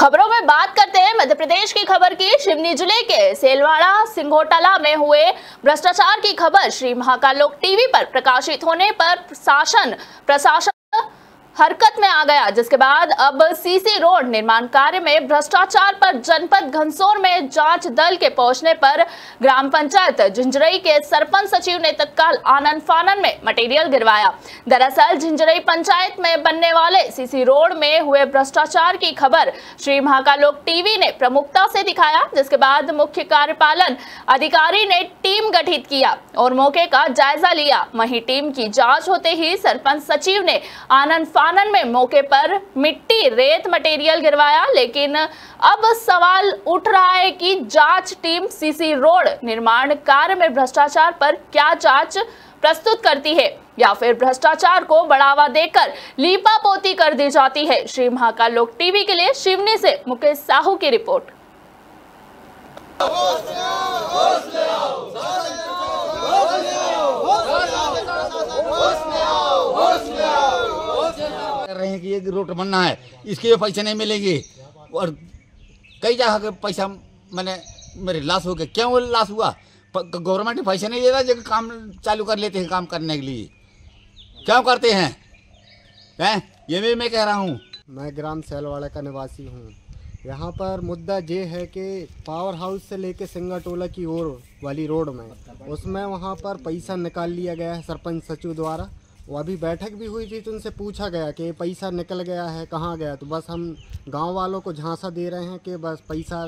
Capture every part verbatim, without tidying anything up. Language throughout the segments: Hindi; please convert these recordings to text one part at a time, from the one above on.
खबरों में बात करते हैं मध्य प्रदेश की खबर की। सिवनी जिले के सेलवाड़ा सिंघाटोला में हुए भ्रष्टाचार की खबर श्री महाकाल लोक टीवी पर प्रकाशित होने पर शासन प्रशासन हरकत में आ गया, जिसके बाद अब सीसी रोड निर्माण कार्य में भ्रष्टाचार पर जनपद घनसौर में जांच दल के पहुंचने पर ग्राम पंचायत झिंझरई के सरपंच सचिव ने तत्काल आनन फानन में मटेरियल गिरवाया। दरअसल झिंझरई पंचायत में बनने वाले सीसी रोड में हुए भ्रष्टाचार की खबर श्री महाकाल लोक टीवी ने प्रमुखता से दिखाया, जिसके बाद मुख्य कार्यपालन अधिकारी ने टीम गठित किया और मौके का जायजा लिया। वहीं टीम की जाँच होते ही सरपंच सचिव ने आनन आनंद में मौके पर मिट्टी रेत मटेरियल गिरवाया, लेकिन अब सवाल उठ रहा है कि जांच टीम सीसी रोड निर्माण कार्य में भ्रष्टाचार पर क्या जांच प्रस्तुत करती है या फिर भ्रष्टाचार को बढ़ावा देकर लीपापोती कर दी जाती है। श्री महाकाल लोक टीवी के लिए सिवनी से मुकेश साहू की रिपोर्ट। रहे हैं कि ये रोड बनना है, इसके पैसे नहीं मिलेंगे और कई जगह के पैसा मैंने मेरे लाश हो गए। क्यों वो लाश हुआ? गवर्नमेंट पैसे नहीं देता, जब काम चालू कर लेते हैं काम करने के लिए क्यों करते हैं है? ये भी मैं कह रहा हूँ। मैं ग्राम सेलवाड़ा का निवासी हूँ। यहाँ पर मुद्दा ये है कि पावर हाउस से लेके सिंघाटोला की ओर वाली रोड में उसमें वहाँ पर पैसा निकाल लिया गया है सरपंच सचिव द्वारा। वो अभी बैठक भी हुई थी तो उनसे पूछा गया कि पैसा निकल गया है, कहाँ गया? तो बस हम गांव वालों को झांसा दे रहे हैं कि बस पैसा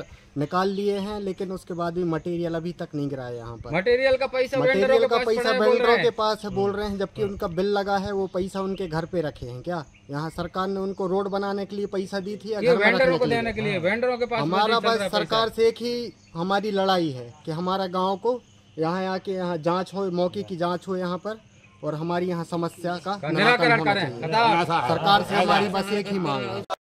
निकाल लिए हैं, लेकिन उसके बाद भी मटेरियल अभी तक नहीं गिरा है। यहाँ पर मटेरियल का पैसा मटेरियल का पैसा वेंडरों के पास है बोल रहे हैं, जबकि उनका बिल लगा है। वो पैसा उनके घर पे रखे हैं क्या? यहाँ सरकार ने उनको रोड बनाने के लिए पैसा दी थी या घर में रखने के लिए? वेंडरों के पास हमारा बस सरकार से एक ही हमारी लड़ाई है कि हमारा गाँव को यहाँ आके यहाँ जाँच हो, मौके की जाँच हो यहाँ पर, और हमारी यहाँ समस्या का निराकरण करें। सरकार से हमारी बस एक ही मांग है।